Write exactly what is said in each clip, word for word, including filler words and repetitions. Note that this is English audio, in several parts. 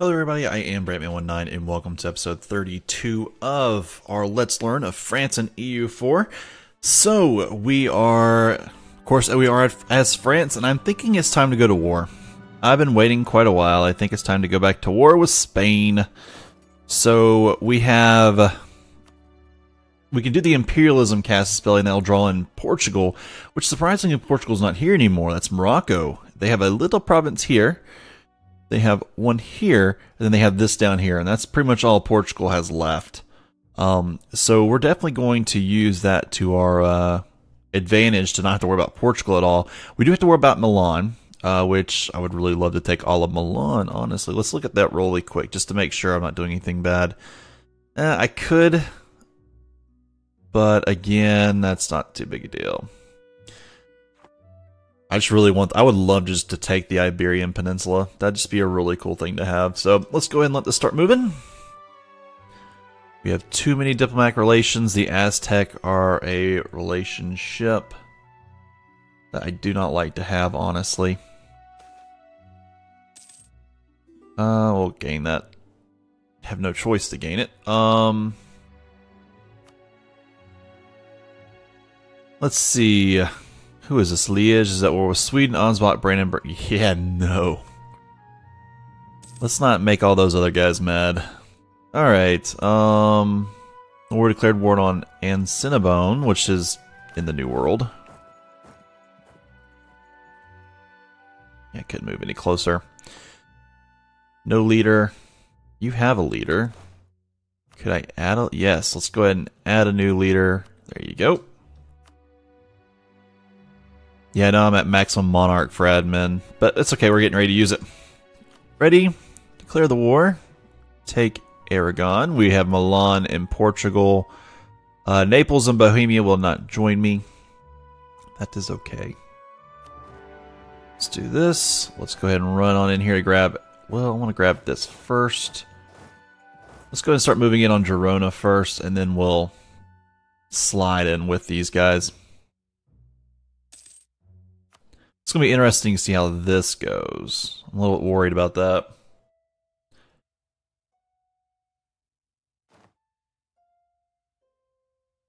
Hello everybody, I am Brantman nineteen and welcome to episode thirty-two of our Let's Learn of France and E U four. So, we are, of course, we are at, as France, and I'm thinking it's time to go to war. I've been waiting quite a while. I think it's time to go back to war with Spain. So, we have, we can do the Imperialism cast spell, and that'll draw in Portugal, which surprisingly Portugal's not here anymore. That's Morocco. They have a little province here. They have one here, and then they have this down here, and that's pretty much all Portugal has left. Um, so we're definitely going to use that to our uh, advantage to not have to worry about Portugal at all. We do have to worry about Milan, uh, which I would really love to take all of Milan, honestly. Let's look at that really quick just to make sure I'm not doing anything bad. Eh, I could, but again, that's not too big a deal. I just really want, I would love just to take the Iberian Peninsula. That'd just be a really cool thing to have. So let's go ahead and let this start moving. We have too many diplomatic relations. The Aztec are a relationship that I do not like to have, honestly. Uh, we'll gain that. Have no choice to gain it. Um, let's see. Who is this? Liège is at war with Sweden, Ansbach, Brandenburg. Yeah, no. Let's not make all those other guys mad. Alright, um... we're declared war on Ancinabone, which is in the New World. Yeah, I couldn't move any closer. No leader. You have a leader. Could I add a... yes, let's go ahead and add a new leader. There you go. Yeah, no, I'm at maximum monarch for admin, but it's okay, we're getting ready to use it. Ready? Declare the war. Take Aragon. We have Milan and Portugal. Uh, Naples and Bohemia will not join me. That is okay. Let's do this. Let's go ahead and run on in here to grab... well, I want to grab this first. Let's go ahead and start moving in on Girona first, and then we'll slide in with these guys. It's going to be interesting to see how this goes. I'm a little bit worried about that.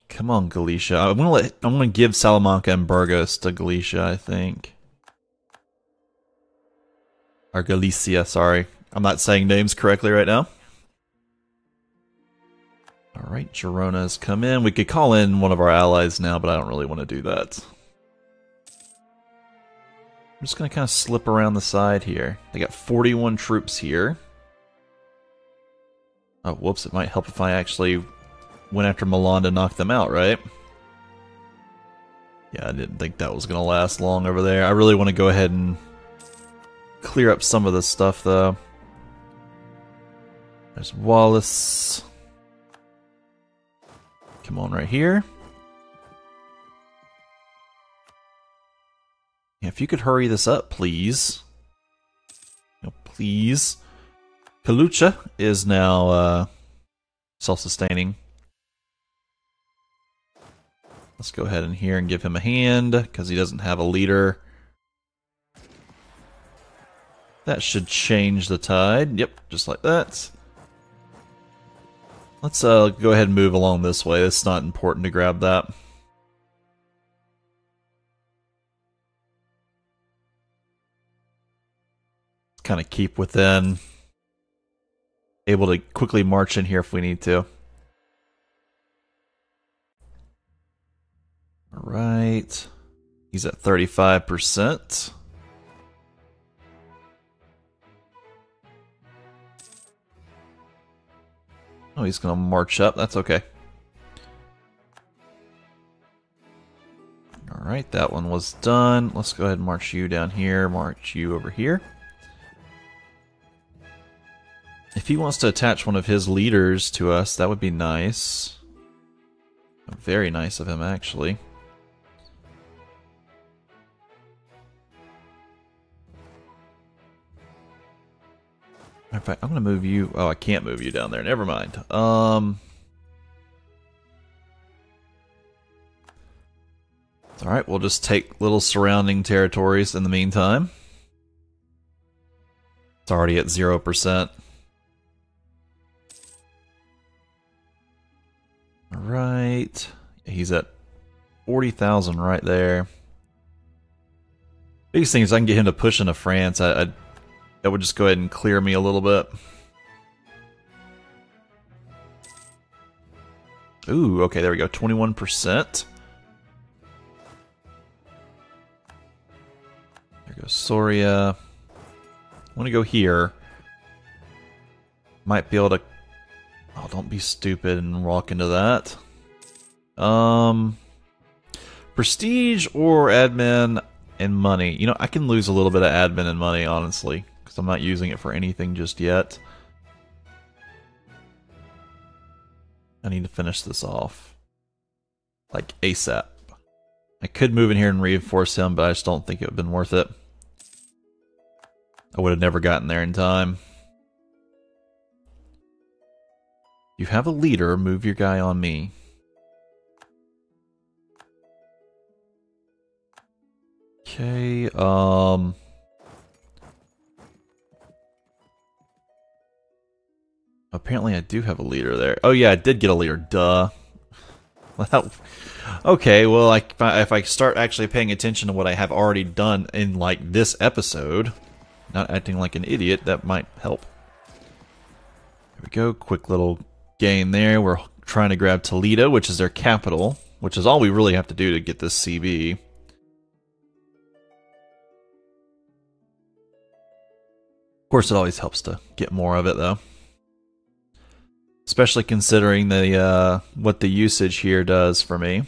Come on, Galicia. I'm going to let, I'm going to give Salamanca and Burgos to Galicia, I think. Or Galicia, sorry. I'm not saying names correctly right now. Alright, Girona's come in. We could call in one of our allies now, but I don't really want to do that. I'm just going to kind of slip around the side here. They got forty-one troops here. Oh, whoops. It might help if I actually went after Milan to knock them out, right? Yeah, I didn't think that was going to last long over there. I really want to go ahead and clear up some of this stuff, though. There's Wallace. Come on right here. If you could hurry this up, please. No, please. Kalucha is now uh, self-sustaining. Let's go ahead in here and give him a hand, because he doesn't have a leader. That should change the tide. Yep, just like that. Let's uh, go ahead and move along this way. It's not important to grab that. Kind of keep within, able to quickly march in here if we need to. All right, he's at thirty-five percent. Oh, he's gonna march up. That's okay. All right, that one was done. Let's go ahead and march you down here, march you over here. If he wants to attach one of his leaders to us, that would be nice. Very nice of him, actually. In fact, I'm going to move you... oh, I can't move you down there. Never mind. Um, Alright, we'll just take little surrounding territories in the meantime. It's already at zero percent. He's at forty thousand right there. Biggest thing is I can get him to push into France. I, I, that would just go ahead and clear me a little bit. Ooh, okay, there we go. twenty-one percent. There goes Soria. I want to go here. Might be able to... Oh, don't be stupid and walk into that. Um, prestige or admin and money. You know, I can lose a little bit of admin and money, honestly, because I'm not using it for anything just yet. I need to finish this off. Like, ASAP. I could move in here and reinforce him, but I just don't think it would have been worth it. I would have never gotten there in time. You have a leader, move your guy on me. Okay, um... apparently I do have a leader there. Oh yeah, I did get a leader, duh. Well, okay, well I, if I start actually paying attention to what I have already done in like this episode, not acting like an idiot, that might help. There we go, quick little gain there. We're trying to grab Toledo, which is their capital, which is all we really have to do to get this C B. Of course it always helps to get more of it though. Especially considering the uh, what the usage here does for me.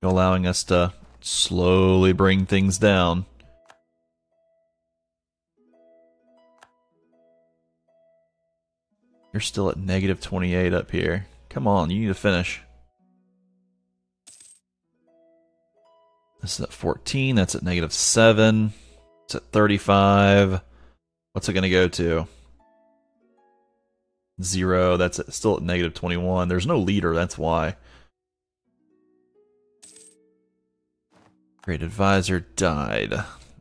Allowing us to slowly bring things down. You're still at negative twenty-eight up here. Come on, you need to finish. This is at fourteen, that's at negative seven. It's at thirty-five. What's it going to go to? Zero, that's still at negative twenty-one. There's no leader, that's why. Great advisor died.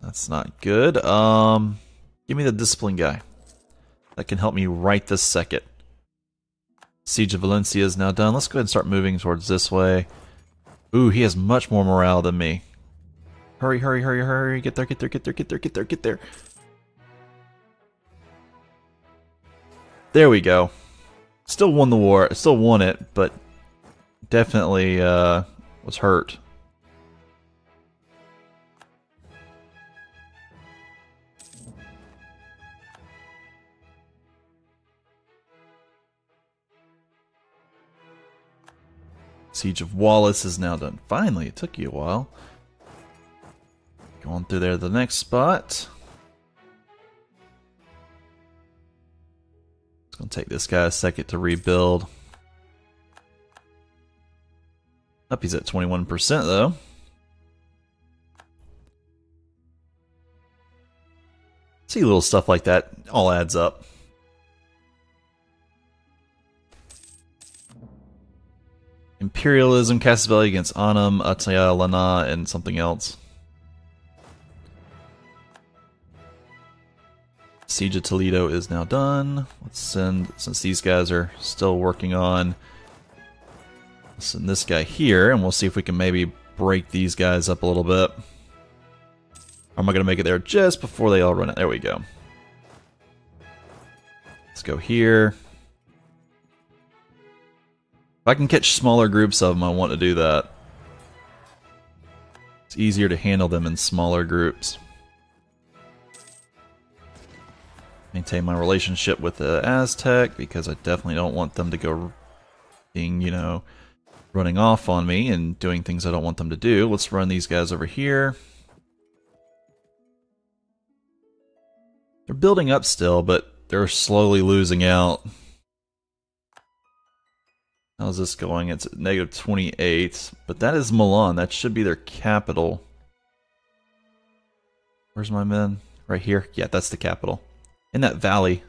That's not good. Um, give me the discipline guy. That can help me right this second. Siege of Valencia is now done. Let's go ahead and start moving towards this way. Ooh, he has much more morale than me. Hurry, hurry, hurry, hurry. Get there, get there, get there, get there, get there, get there. There we go. Still won the war. Still won it, but definitely uh, was hurt. Siege of Wallace is now done. Finally, it took you a while. Going through there to the next spot. Gonna take this guy a second to rebuild. Up, he's at twenty-one percent though. See, little stuff like that all adds up. Imperialism, Cassivelli against Annam, Ataya, Lana, and something else. Siege of Toledo is now done. Let's send, since these guys are still working on, let's send this guy here, and we'll see if we can maybe break these guys up a little bit. Or am I going to make it there just before they all run out? There we go. Let's go here. If I can catch smaller groups of them, I want to do that. It's easier to handle them in smaller groups. Maintain my relationship with the Aztec, because I definitely don't want them to go being, you know, running off on me and doing things I don't want them to do. Let's run these guys over here. They're building up still, but they're slowly losing out. How's this going? It's at negative twenty-eight, but that is Milan. That should be their capital. Where's my men? Right here. Yeah, that's the capital. In that valley.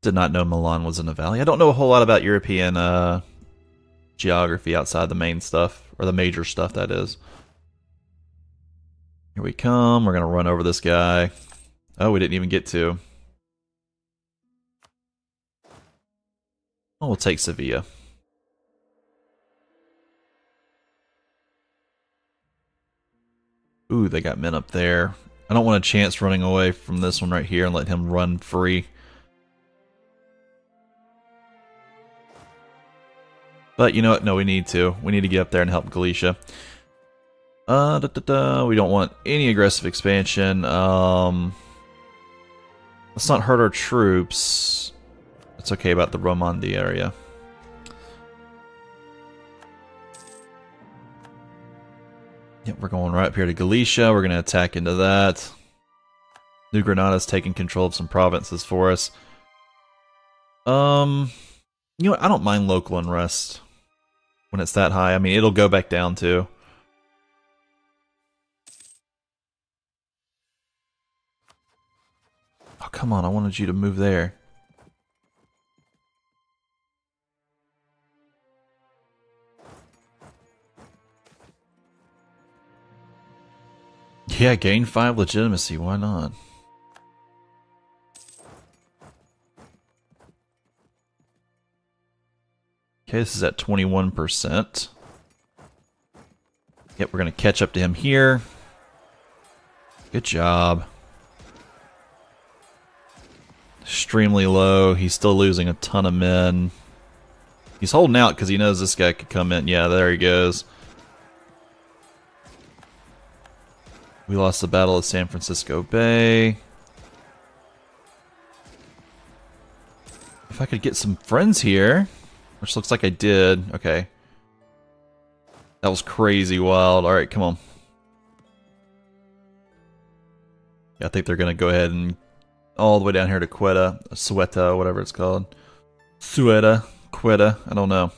Did not know Milan was in a valley. I don't know a whole lot about European uh, geography outside the main stuff, or the major stuff, that is. Here we come. We're going to run over this guy. Oh, we didn't even get to. Oh, we'll take Sevilla. Ooh, they got men up there. I don't want a chance running away from this one right here and let him run free. But you know what? No, we need to. We need to get up there and help Galicia. Uh, da, da, da. We don't want any aggressive expansion. Um, let's not hurt our troops. That's okay about the Romandie area. Yep, we're going right up here to Galicia. We're going to attack into that. New Granada's taking control of some provinces for us. Um, you know what? I don't mind local unrest when it's that high. I mean, it'll go back down too. Oh, come on. I wanted you to move there. Yeah, gain five legitimacy, why not? Okay, this is at twenty-one percent. Yep, we're going to catch up to him here. Good job. Extremely low. He's still losing a ton of men. He's holding out because he knows this guy could come in. Yeah, there he goes. We lost the Battle of San Francisco Bay. If I could get some friends here, which looks like I did. Okay. That was crazy wild. Alright, come on. Yeah, I think they're going to go ahead and all the way down here to Ceuta, Ceuta, whatever it's called. Ceuta, Ceuta, I don't know.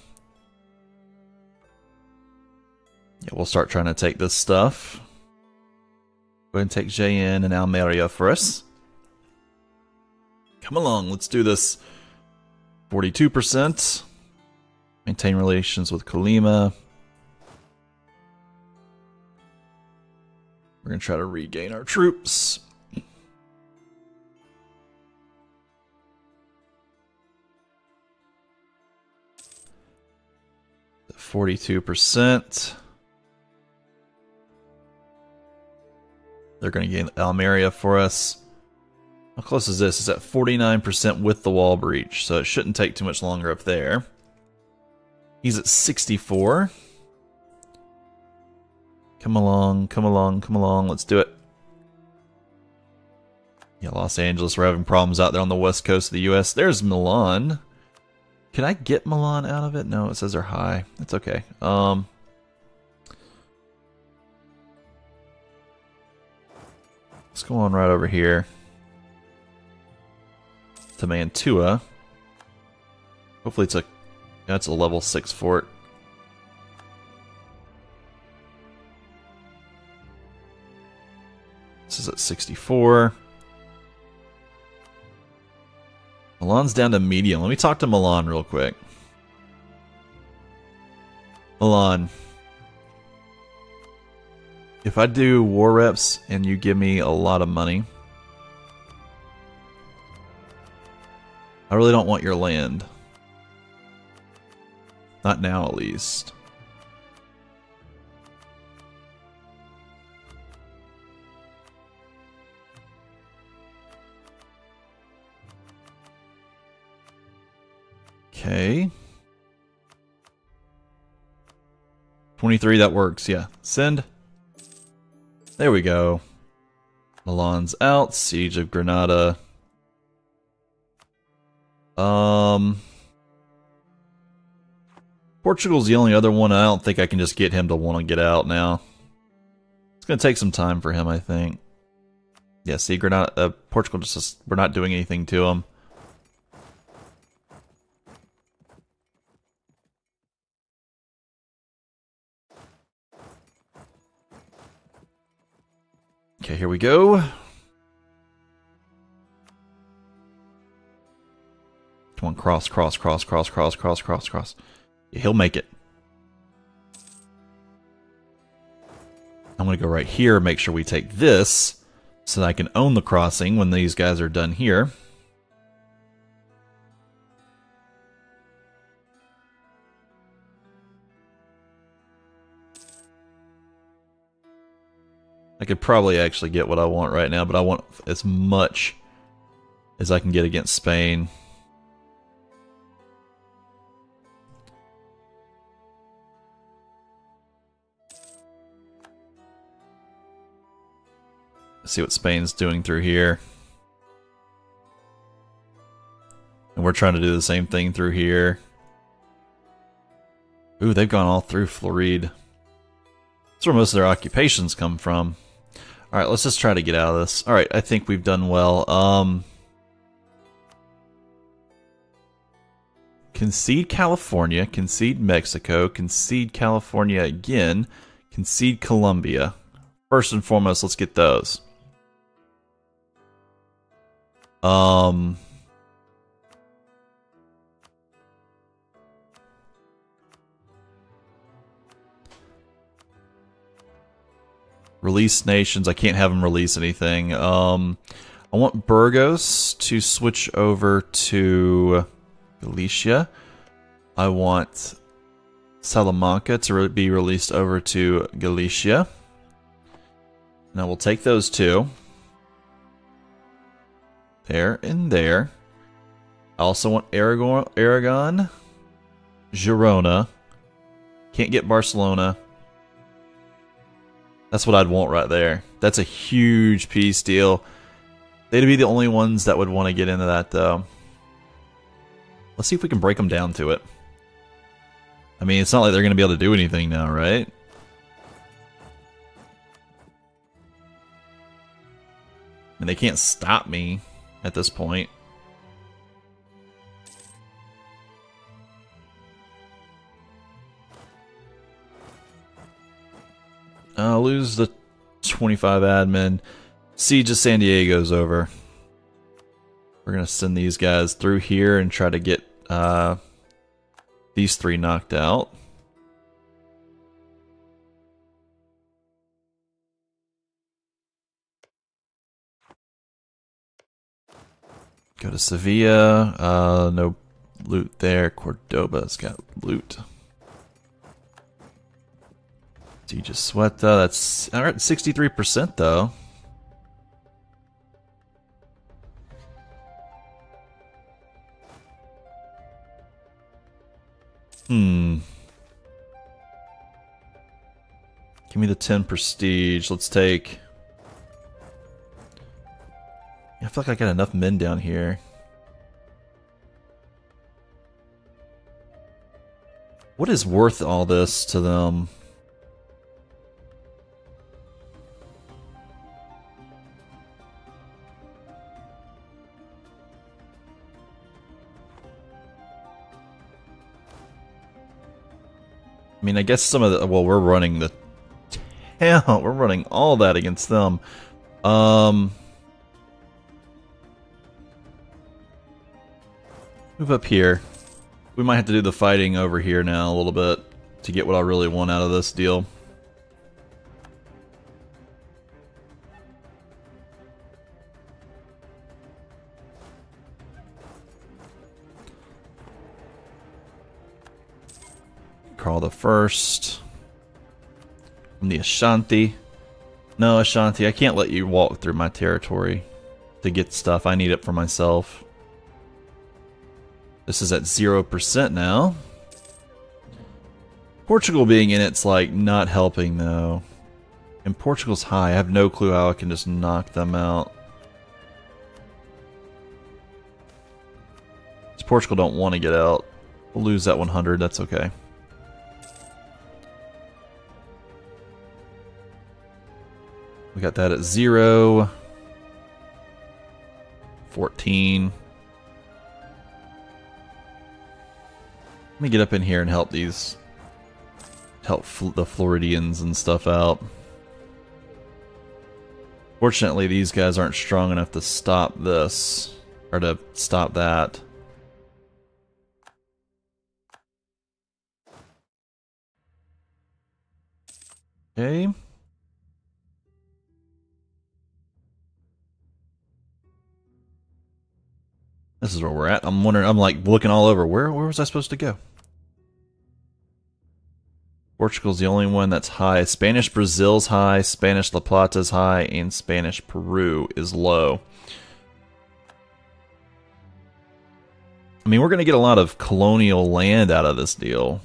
Yeah, we'll start trying to take this stuff. Go ahead and take Jaén and Almeria for us. Come along, let's do this. forty-two percent. Maintain relations with Colima. We're going to try to regain our troops. forty-two percent. They're going to gain Almeria for us. How close is this? It's at forty-nine percent with the wall breach, so it shouldn't take too much longer up there. He's at sixty-four. Come along, come along, come along. Let's do it. Yeah, Los Angeles, we're having problems out there on the west coast of the U S There's Milan. Can I get Milan out of it? No, it says they're high. That's okay. Um... Let's go on right over here to Mantua. Hopefully it's a that's a level six fort. This is at sixty-four. Milan's down to medium. Let me talk to Milan real quick. Milan. If I do war reps and you give me a lot of money, I really don't want your land. Not now, at least. Okay. twenty-three, that works, yeah. Send. There we go. Milan's out. Siege of Granada. Um, Portugal's the only other one. I don't think I can just get him to want to get out now. It's going to take some time for him, I think. Yeah, see, Granada, uh, Portugal, just, just we're not doing anything to him. Okay, here we go. Come on, cross, cross, cross, cross, cross, cross, cross, cross. Yeah, he'll make it. I'm going to go right here, make sure we take this, so that I can own the crossing when these guys are done here. I could probably actually get what I want right now, but I want as much as I can get against Spain. Let's see what Spain's doing through here. And we're trying to do the same thing through here. Ooh, they've gone all through Florida. That's where most of their occupations come from. Alright, let's just try to get out of this. Alright, I think we've done well. Um, concede California, concede Mexico, concede California again, concede Colombia. First and foremost, let's get those. Um... Release nations. I can't have them release anything. Um, I want Burgos to switch over to Galicia. I want Salamanca to re be released over to Galicia. Now we'll take those two. There and there. I also want Aragon. Aragon. Girona. Can't get Barcelona. That's what I'd want right there. That's a huge peace deal. They'd be the only ones that would want to get into that, though. Let's see if we can break them down to it. I mean, it's not like they're going to be able to do anything now, right? And they can't stop me at this point. I'll lose the twenty-five admin. Siege of San Diego's over. We're going to send these guys through here and try to get uh, these three knocked out. Go to Sevilla. Uh, no loot there. Cordoba's got loot. You just sweat though. That's all right. sixty-three percent though. Hmm. Give me the ten prestige. Let's take. I feel like I got enough men down here. What is worth all this to them? I mean, I guess some of the... Well, we're running the... Hell, we're running all that against them. Um, move up here. We might have to do the fighting over here now a little bit to get what I really want out of this deal. Carl the First. I'm the Ashanti. No, Ashanti, I can't let you walk through my territory to get stuff. I need it for myself. This is at zero percent now. Portugal being in it's like not helping though. And Portugal's high. I have no clue how I can just knock them out. Because Portugal don't want to get out. We'll lose that one hundred. That's okay. We got that at zero. fourteen. Let me get up in here and help these. Help fl the Floridians and stuff out. Fortunately, these guys aren't strong enough to stop this. Or to stop that. Okay. This is where we're at. I'm wondering, I'm like looking all over. Where, where was I supposed to go? Portugal's the only one that's high. Spanish Brazil's high, Spanish La Plata's high, and Spanish Peru is low. I mean, we're going to get a lot of colonial land out of this deal.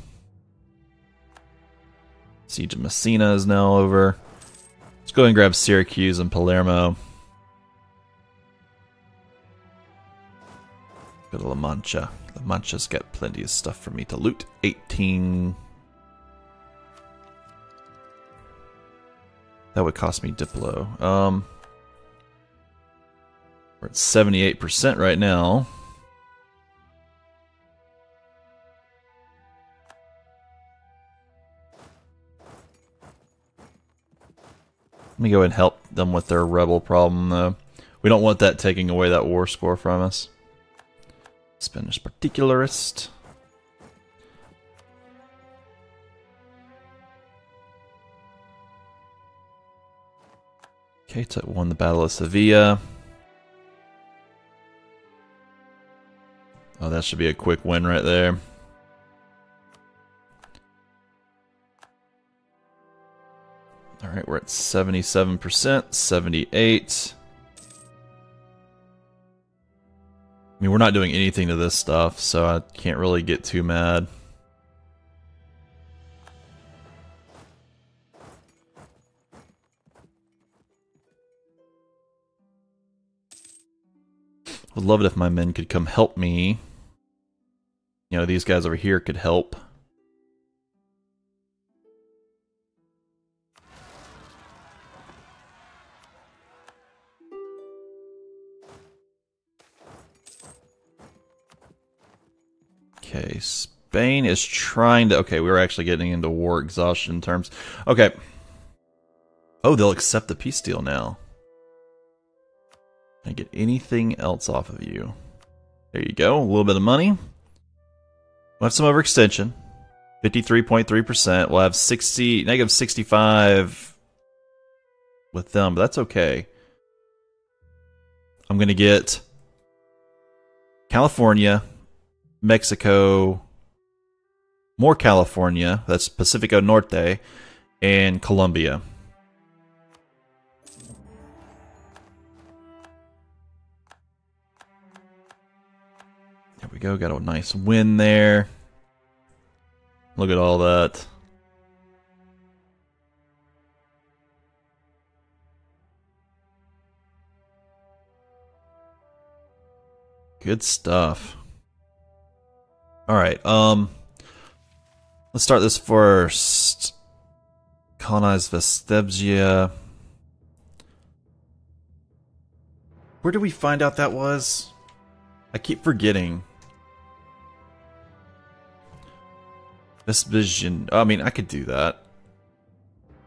Siege of Messina is now over. Let's go ahead and grab Syracuse and Palermo. Go to La Mancha. La Mancha's got plenty of stuff for me to loot. eighteen. That would cost me Diplo. Um, we're at seventy-eight percent right now. Let me go ahead and help them with their rebel problem, though. We don't want that taking away that war score from us. Spanish particularist. Ceuta won the Battle of Sevilla. Oh, that should be a quick win right there. All right, we're at seventy-seven percent, seventy-eight. I mean, we're not doing anything to this stuff, so I can't really get too mad. Would love it if my men could come help me. You know, these guys over here could help. Okay, Spain is trying to... Okay, we were actually getting into war exhaustion terms. Okay. Oh, they'll accept the peace deal now. Can I get anything else off of you? There you go, a little bit of money. We'll have some overextension. fifty-three point three percent. We'll have sixty, negative sixty-five with them, but that's okay. I'm going to get California... Mexico, more California, that's Pacifico Norte, and Colombia. There we go, got a nice win there. Look at all that. Good stuff. Alright, um, let's start this first. Colonize Vestebsia. Where did we find out that was? I keep forgetting. Vestbisian. I mean, I could do that.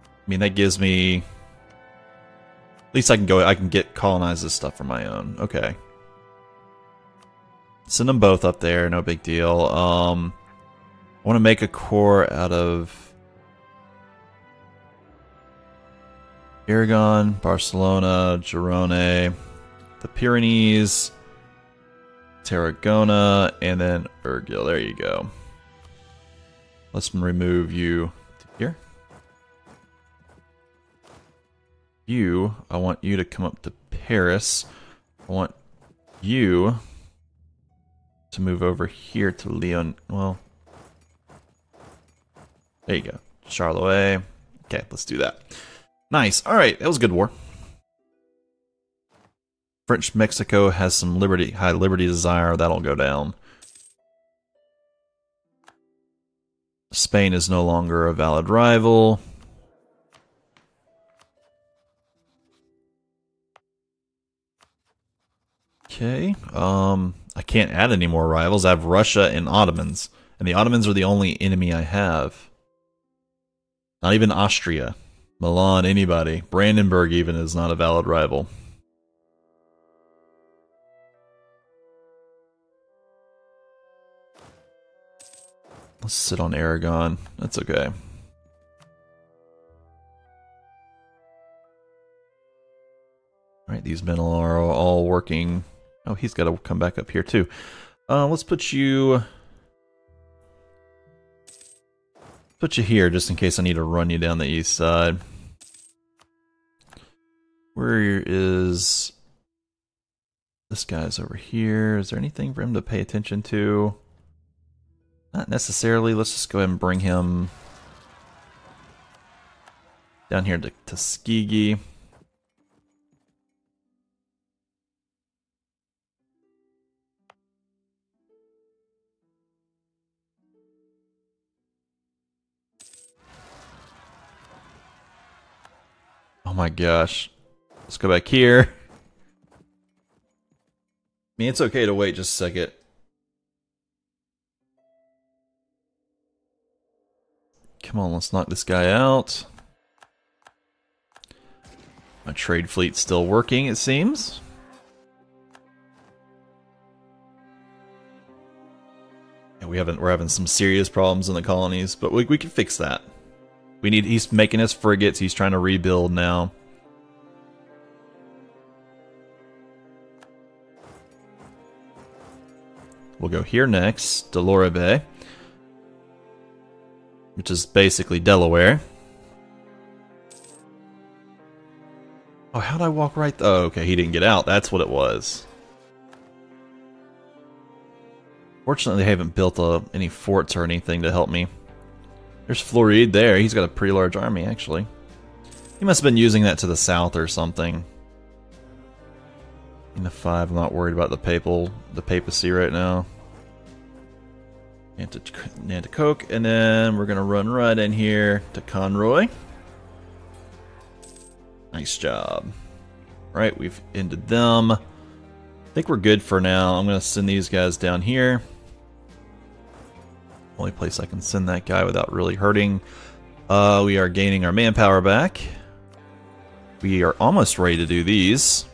I mean, that gives me... At least I can go, I can get colonize this stuff on my own. Okay. Send them both up there, no big deal. Um, I want to make a core out of Aragon, Barcelona, Girona, the Pyrenees, Tarragona, and then Urgil. There you go. Let's remove you to here. You, I want you to come up to Paris. I want you... to move over here to Leon. Well, there you go. Charleroi. Okay, let's do that. Nice. All right, that was a good war. French Mexico has some liberty, high liberty desire. That'll go down. Spain is no longer a valid rival. Okay. Um... I can't add any more rivals. I have Russia and Ottomans. And the Ottomans are the only enemy I have. Not even Austria. Milan, anybody. Brandenburg even is not a valid rival. Let's sit on Aragon. That's okay. Alright, these men are all working... Oh, he's got to come back up here, too. Uh, let's put you... Put you here just in case I need to run you down the east side. Where is... This guy's over here. Is there anything for him to pay attention to? Not necessarily. Let's just go ahead and bring him down here to Tuskegee. Oh my gosh. Let's go back here. I mean, it's okay to wait just a second. Come on, let's knock this guy out. My trade fleet's still working, it seems. And we haven't, we're having some serious problems in the colonies, but we, we can fix that. We need, he's making us frigates, he's trying to rebuild now. We'll go here next, Delaware Bay, which is basically Delaware. Oh, how'd I walk right? Oh, okay, he didn't get out. That's what it was. Fortunately, they haven't built uh, any forts or anything to help me. There's Florida there. He's got a pretty large army, actually. He must have been using that to the south or something. In the five, I'm not worried about the papal, the papacy right now. Nanticoke, and then we're gonna run right in here to Conroy. Nice job. Right, we've ended them. I think we're good for now. I'm gonna send these guys down here. Only place I can send that guy without really hurting. Uh, we are gaining our manpower back. We are almost ready to do these.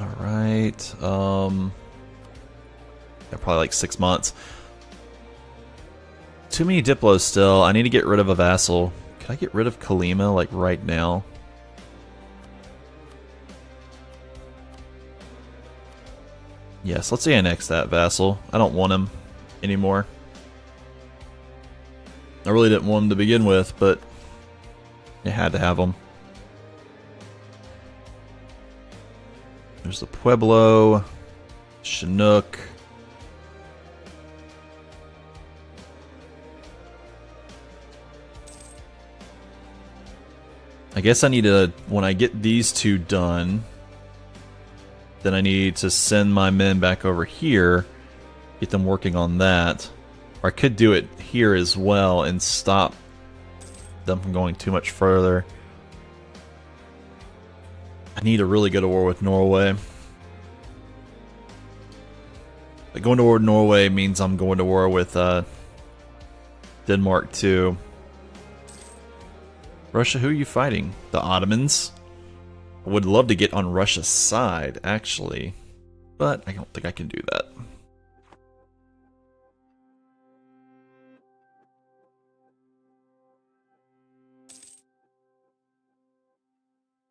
Alright, um, yeah, probably like six months. Too many Diplos still. I need to get rid of a vassal. Can I get rid of Colima, like, right now? Yes, let's annex that vassal. I don't want him anymore. I really didn't want him to begin with, but I had to have him. There's the Pueblo, Chinook. I guess I need to, when I get these two done, then I need to send my men back over here, get them working on that. Or I could do it here as well and stop them from going too much further. I need to really go to war with Norway. But going to war with Norway means I'm going to war with uh, Denmark too. Russia, who are you fighting? The Ottomans? I would love to get on Russia's side, actually. But I don't think I can do that.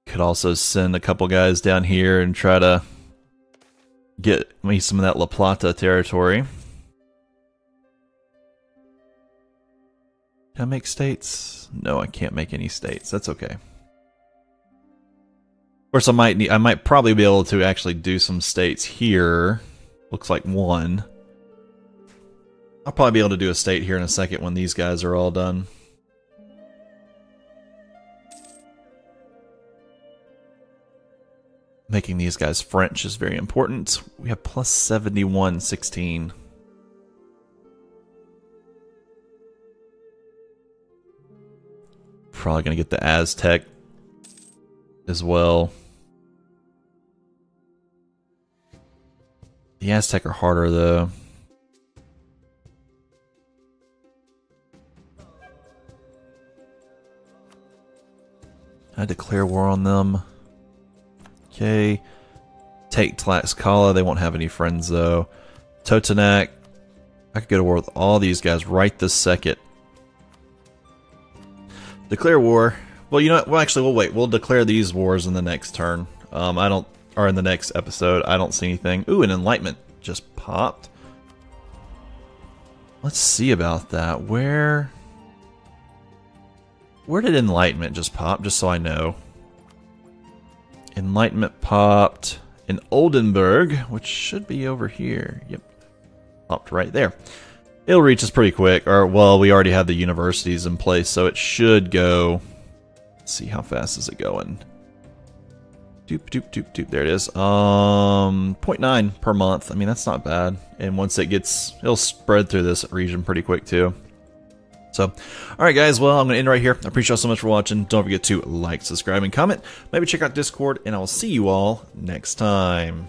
Could also send a couple guys down here and try to get me some of that La Plata territory. Can I make states? No, I can't make any states. That's okay. Of course, I might need, I might probably be able to actually do some states here. Looks like one. I'll probably be able to do a state here in a second when these guys are all done. Making these guys French is very important. We have plus seventy-one, sixteen. Probably going to get the Aztec as well. The Aztec are harder though. I declare war on them. Okay, take Tlaxcala. They won't have any friends though. Totonac. I could go to war with all these guys right this second. Declare war. Well, you know what? Well, actually, we'll wait. We'll declare these wars in the next turn. Um, I don't, or in the next episode. I don't see anything. Ooh, an Enlightenment. just popped. Let's see about that. Where... Where did Enlightenment just pop? Just so I know. Enlightenment popped in Oldenburg, which should be over here. Yep. Popped right there. It'll reach us pretty quick. Or, well, we already have the universities in place, so it should go... Let's see, how fast is it going? Doop, doop, doop, doop. There it is. Um, zero point nine per month. I mean, that's not bad. And once it gets... It'll spread through this region pretty quick, too. So, alright guys, well, I'm going to end right here. I appreciate y'all so much for watching. Don't forget to like, subscribe, and comment. Maybe check out Discord, and I'll see you all next time.